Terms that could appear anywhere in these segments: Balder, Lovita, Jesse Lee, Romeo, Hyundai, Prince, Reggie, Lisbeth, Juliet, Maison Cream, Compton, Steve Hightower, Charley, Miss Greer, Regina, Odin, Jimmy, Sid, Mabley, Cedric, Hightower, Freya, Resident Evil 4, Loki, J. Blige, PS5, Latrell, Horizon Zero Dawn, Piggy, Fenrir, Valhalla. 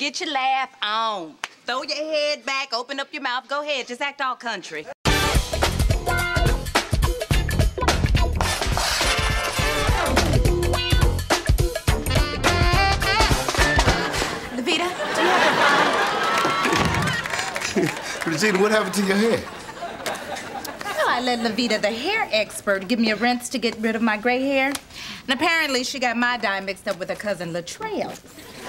Get your laugh on. Throw your head back, open up your mouth. Go ahead, just act all country. Regina, what happened to your hair? You know, I let Lovita, the hair expert, give me a rinse to get rid of my gray hair. And apparently she got my dye mixed up with her cousin Latrell.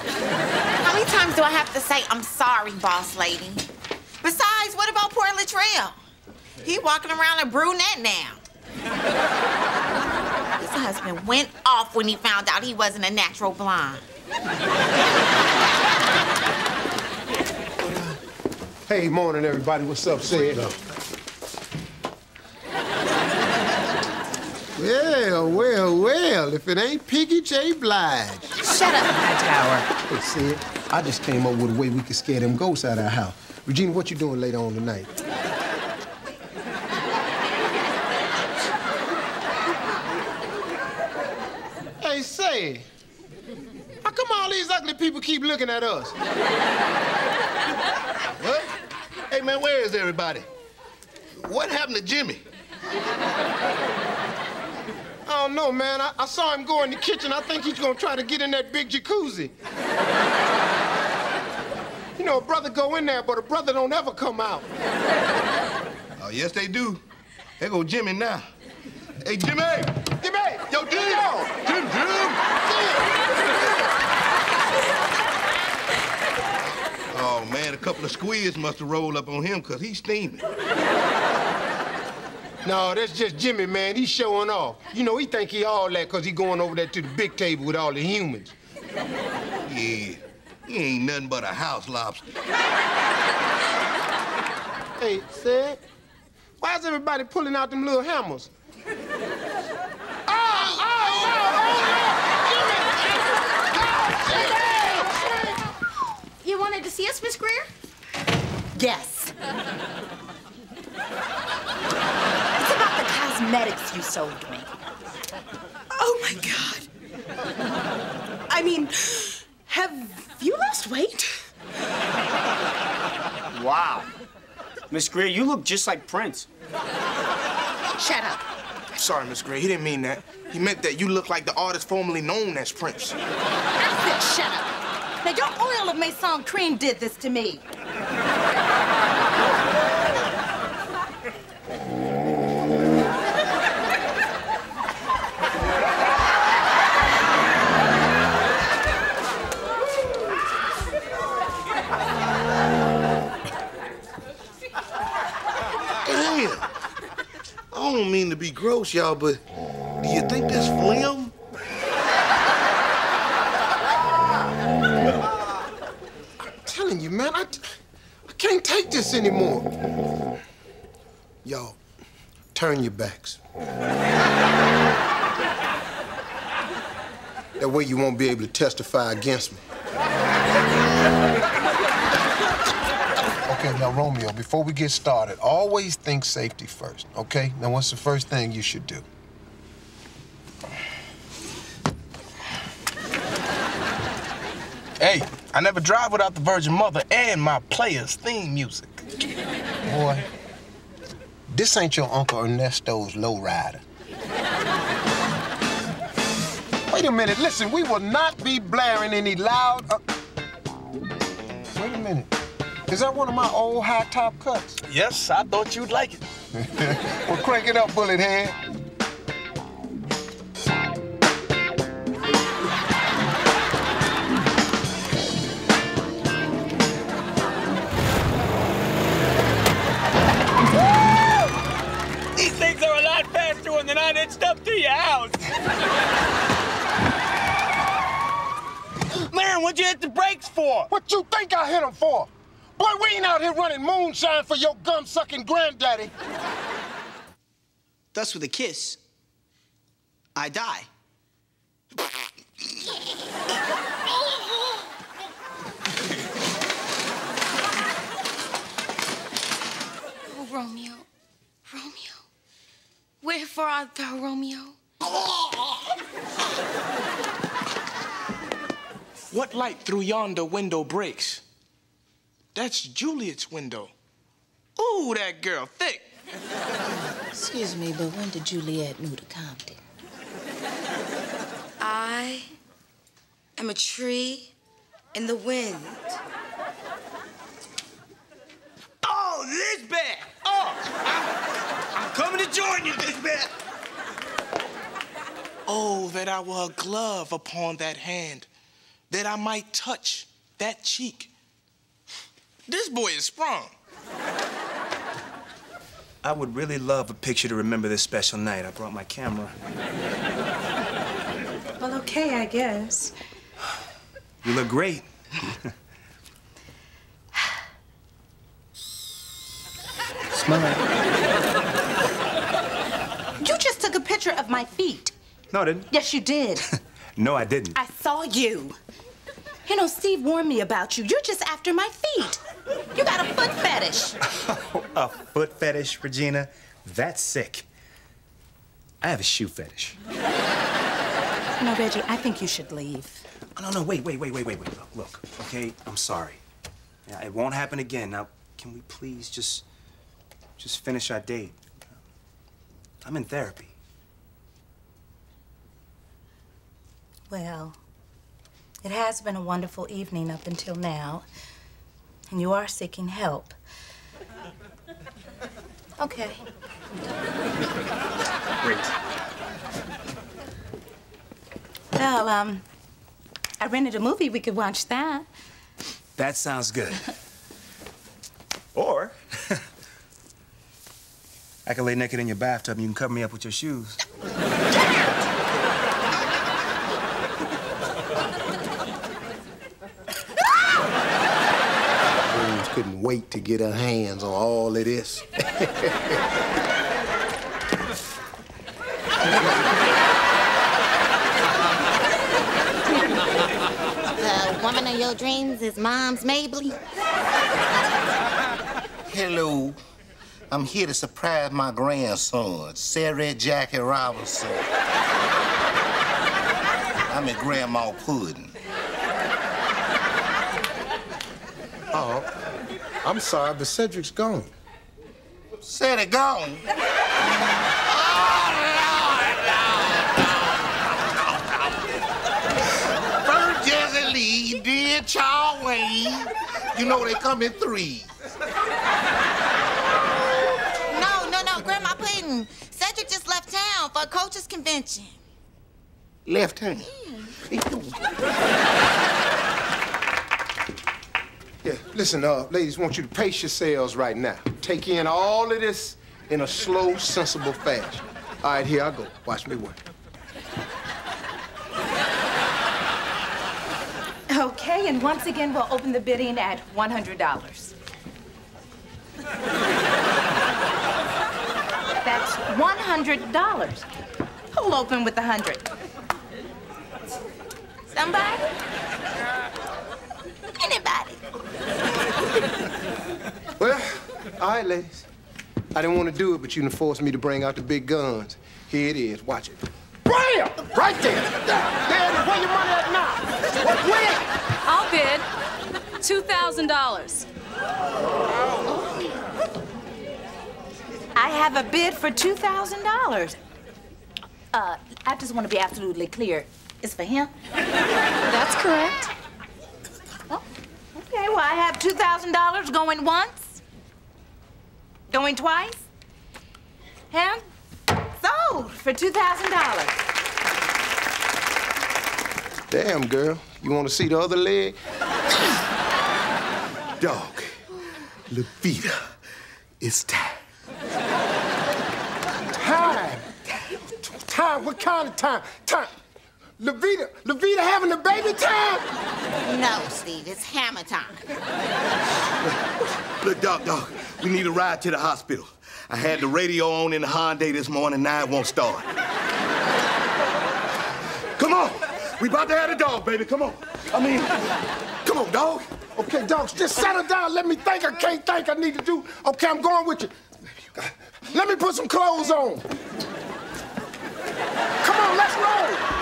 How many times do I have to say, I'm sorry, boss lady? Besides, what about poor Latrell? He walking around a brunette now. His husband went off when he found out he wasn't a natural blonde. Hey, morning, everybody. What's up, Sid? Well, if it ain't Piggy, J. Blige. Shut up, Hightower. Hey, Sid, I just came up with a way we could scare them ghosts out of our house. Regina, what you doing later on tonight? Hey, Sid, how come all these ugly people keep looking at us? What? Hey, man, where is everybody? What happened to Jimmy? I don't know, man. I saw him go in the kitchen. I think he's gonna try to get in that big jacuzzi. You know, a brother go in there, but a brother don't ever come out. Oh, yes, they do. There go Jimmy now. Hey, Jimmy! Jimmy! Yo, Jimmy! Yo! Jim, Jim! Oh, man, a couple of squids must have rolled up on him because he's steaming. No, that's just Jimmy, man. He's showing off. You know, he think he all that because he going over there to the big table with all the humans. Yeah, he ain't nothing but a house lobster. Hey, Sid, why is everybody pulling out them little hammers? You wanted to see us, Miss Greer? Yes. It's about the cosmetics you sold me. Oh, my God. I mean, have you lost weight? Wow. Miss Greer, you look just like Prince. Shut up. I'm sorry, Miss Greer. He didn't mean that. He meant that you look like the artist formerly known as Prince. I said shut up. Now, your oil of Maison Cream did this to me. Damn. I don't mean to be gross, y'all, but do you think that's phlegm? You, man, I can't take this anymore. Y'all, turn your backs. That way you won't be able to testify against me. Okay, now, Romeo, before we get started, always think safety first, okay? Now, what's the first thing you should do? Hey, I never drive without the Virgin Mother and my player's theme music. Boy, this ain't your Uncle Ernesto's lowrider. Wait a minute, listen, we will not be blaring any loud... Wait a minute, is that one of my old high-top cuts? Yes, I thought you'd like it. Well, crank it up, bullet head. And I did stuff to your house. Man, what'd you hit the brakes for? What you think I hit them for? Boy, we ain't out here running moonshine for your gum-sucking granddaddy. Thus with a kiss, I die. Oh, Romeo. Wherefore art thou, Romeo? What light through yonder window breaks? That's Juliet's window. Ooh, that girl thick. Excuse me, but when did Juliet move to Compton? I am a tree in the wind. Oh, Lisbeth! Oh, I'm coming to join you, Lisbeth. Oh, that I were a glove upon that hand, that I might touch that cheek. This boy is sprung. I would really love a picture to remember this special night. I brought my camera. Well, okay, I guess. You look great. Smile. You just took a picture of my feet. No, I didn't. Yes, you did. No, I didn't. I saw you. You know, Steve warned me about you. You're just after my feet. You got a foot fetish. Oh, a foot fetish, Regina? That's sick. I have a shoe fetish. No, Reggie, I think you should leave. Oh, no, wait. Look, okay? I'm sorry. Yeah, it won't happen again. Now, can we please just finish our date? I'm in therapy. Well, it has been a wonderful evening up until now, and you are seeking help. Okay. Great. Well, I rented a movie. We could watch that. That sounds good. Or I can lay naked in your bathtub and you can cover me up with your shoes. Couldn't wait to get her hands on all of this. The woman of your dreams is Mom's Mabley. Hello. I'm here to surprise my grandson, Sarah Jackie Robinson. I'm at Grandma Puddin. Oh. I'm sorry, but Cedric's gone. Cedric gone? Oh, Lord, no. First Jesse Lee, then Charley. You know they come in threes. No, Grandma Peyton. Cedric just left town for a coaches convention. Left town? Yeah. Yeah, listen, ladies, want you to pace yourselves right now. Take in all of this in a slow, sensible fashion. All right, here I go. Watch me work. Okay, and once again, we'll open the bidding at $100. That's $100. Who'll open with 100? Somebody? Anybody? Well, all right, ladies. I didn't want to do it, but you forced me to bring out the big guns. Here it is. Watch it. Bam! Right there. There it is. Where your money at now? What's with? I'll bid $2,000. I have a bid for $2,000. I just want to be absolutely clear. It's for him. That's correct. Okay, well, I have $2,000 going once, going twice, and sold for $2,000. Damn, girl. You want to see the other leg? Dog, Lovita, it's time. Time? Time? What kind of time? Time? Lovita having a baby time? No, Steve, it's hammer time. Look, Doc, we need a ride to the hospital. I had the radio on in the Hyundai this morning, now it won't start. Come on, we about to have a dog, baby, come on. Come on, dog. Okay, dogs, just settle down, let me think. I can't think, I need to do. Okay, I'm going with you. Let me put some clothes on. Come on, let's roll.